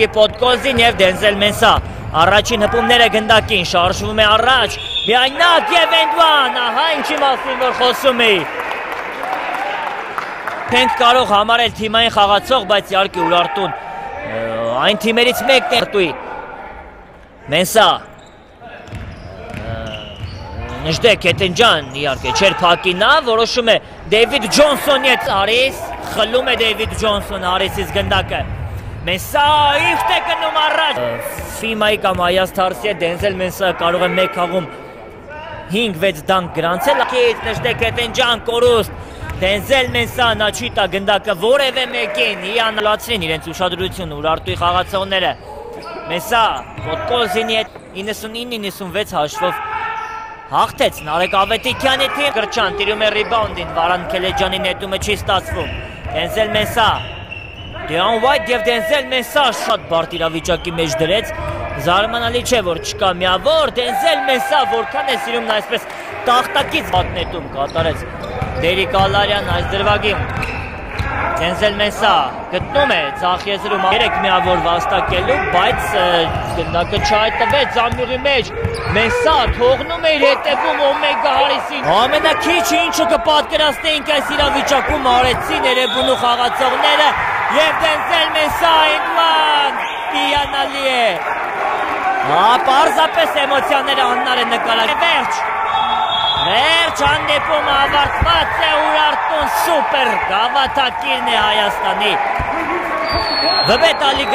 ጊፖድኮዚ ኔቭ Denzel Mensah առաջին հպում ները գնդակին շարժվում է առաջ միայնակ եւ Endwan ահա ինչի մասին որ խոսում է Փենք կարող համարել թիմային խաղացող բայց իհարկե Urartu-ն այն թիմերից մեկն է Urartu-ի Mensah Նժդե Քետնջան իհարկե չեր փակինա որոշում է David Johnson-ի հետ Aris խլում է David Johnson Aris-ից գնդակը Mensah ինքն է գնում առաջ ֆիմայի կամ Հայաց Թարսի հետ Denzel Mensah կարող է մեկ հաղում 5-6 դանկ գրանցել Քեթ Նժդե Քետնջան կորուստ Denzel Mensah Nachita գնդակը որևէ մեկին հիանալացրին իրենց ուշադրությունը Urartu-ի խաղացողները Mensah Podkolzini 99-96 հաշվով հաղթեց Նարեկ Ավետիքյանի թիմ գրչան տիրում է ռիբաունդին Վարան Քելեջյանի նետումը չի ստացվում Denzel Mensah Deon White եւ Denzel Mensah շատ բարդ իրավիճակի մեջ դրեց զարմանալի չէ որ չկա միավոր Denzel Mensah որքան է սիրում նա այսպես տախտակից պատնետում կատարեց Դերի Կալարյան այս դրվագին Denzel Mensah գտնում է ցախ եզրում 3 միավոր վաստակելու բայց գնդակը չհայտվեց ամյուղի մեջ Mensah թողնում է իր հետևում Omega Harris-ին ամենակիչը ինչը կպատկերացնեինք այս իրավիճակում արեցին Երևանի խաղացողները եւ Denzel Mensah Endwan հիանալի է պարզապես էմոցիաները անհնար է նկարագրել վերջ վերջ հանդիպումը ավարտված է Urartu-ն սուպեր գավաթակիրն է Հայաստանի